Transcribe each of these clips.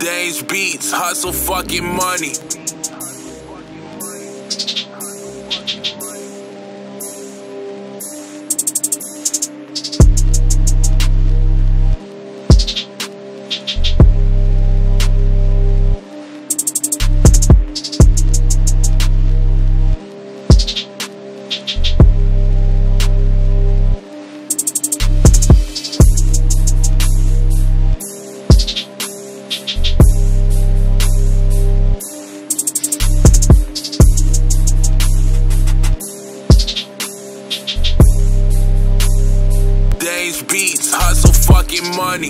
DangeBeats, hustle fucking money. Beats, hustle fucking money.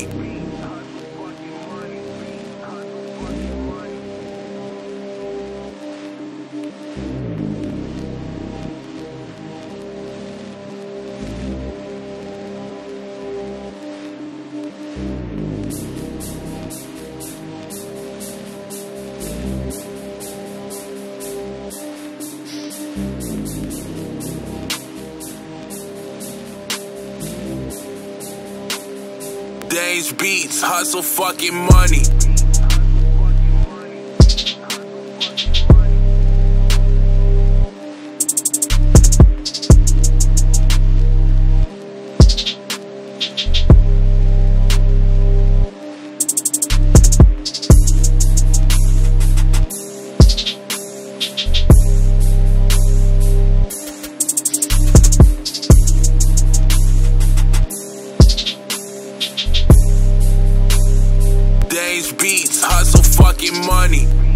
DangeBeats, hustle fucking money. DangeBeats, hustle fucking money.